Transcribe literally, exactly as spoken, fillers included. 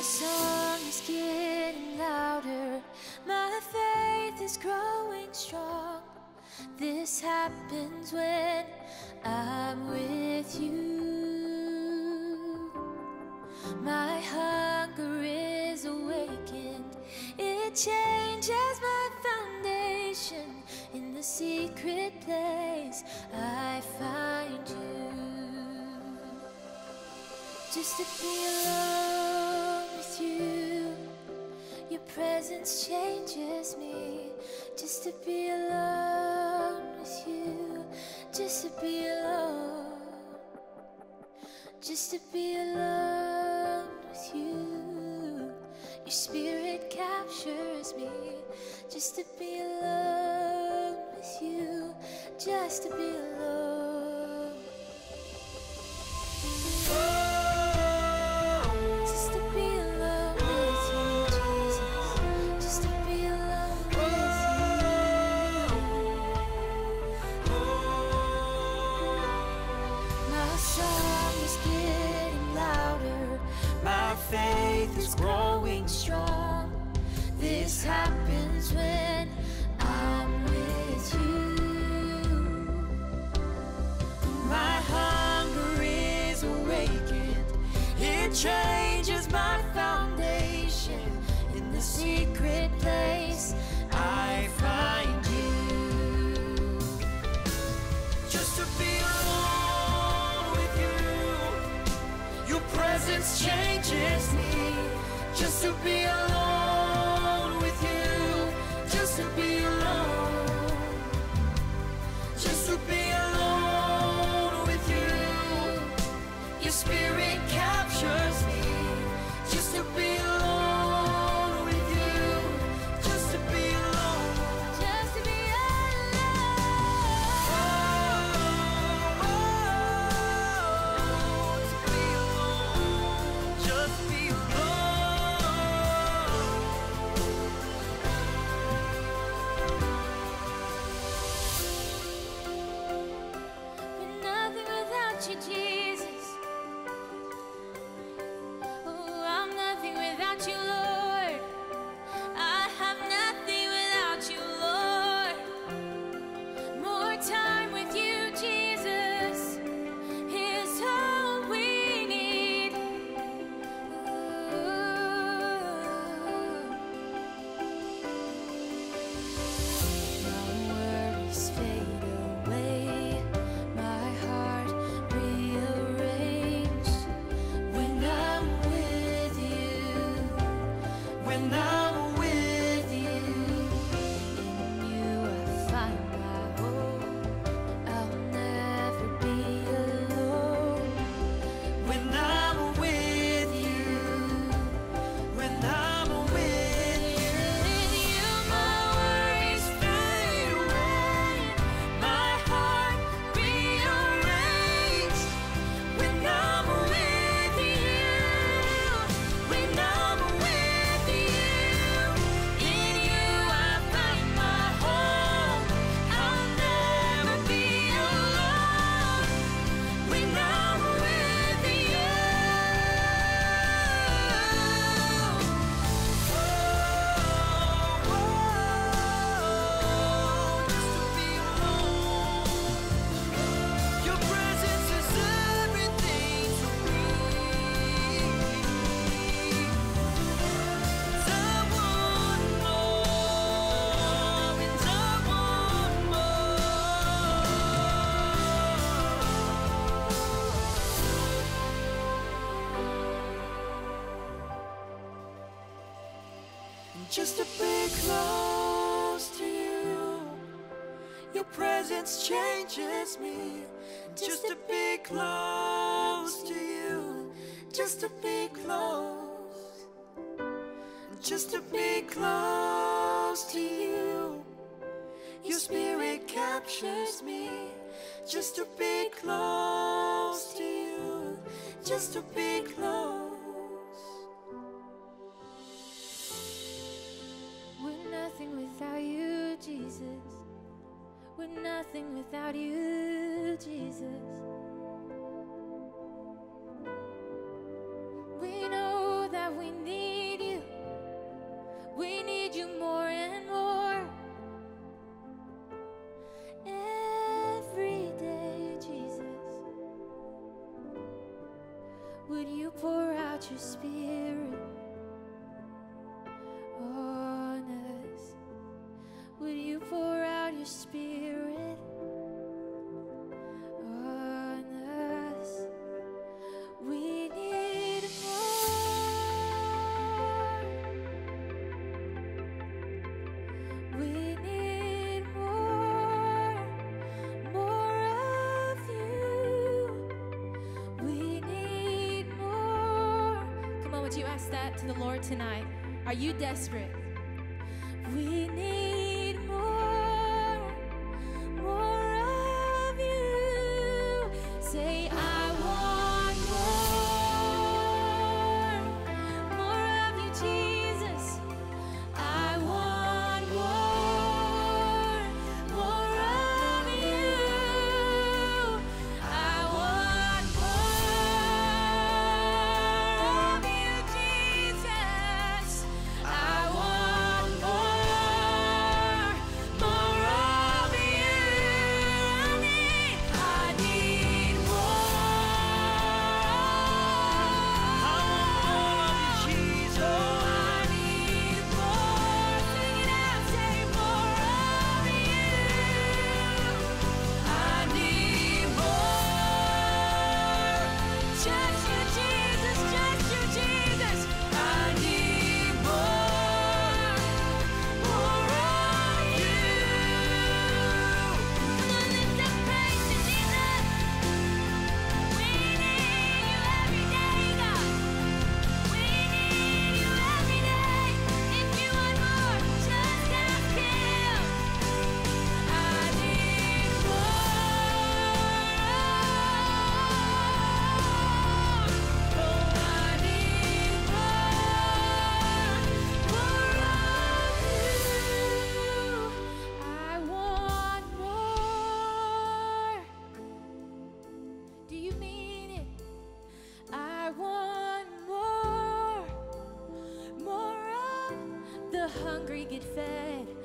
My song is getting louder, my faith is growing strong. This happens when I'm with you. My hunger is awakened, it changes my foundation. In the secret place I find you. Just to be alone with you, your presence changes me. Just to be alone with you, just to be alone, just to be alone with you. Your spirit captures me. Just to be alone with you, just to be alone. Just to be alone with you, Jesus. Just to be alone with you. My song is getting louder, my faith is growing strong. This happens when I'm with you. My hunger is awakened, it changes my foundation. In the secret place I find you. Just to be alone with you, your presence changes me. Just to be alone, just to be alone, just to be alone with you. Your spirit captures me. Just to be alone with you, just to be alone, just to be alone. Oh, oh, oh. Just to be alone, just be alone. You, Jesus, oh, I'm nothing without you, Lord. I have nothing without you, Lord. More time with you, Jesus, is all we need. Ooh. My worries fade away. Just to be close to you, your presence changes me. Just to be close to you, just to be close, just to be close to you. Your spirit captures me. Just to be close to you, just to be close. Without you, Jesus, we're nothing without you, Jesus. We know that we need would you pour out your spirit on us? Would you pour out your spirit on us? We need more. We that to the Lord tonight. Are you desperate? We need more, more of you. Say, I want more, more of you, Jesus. I want more, more of you. I want more of you. Hungry get fed.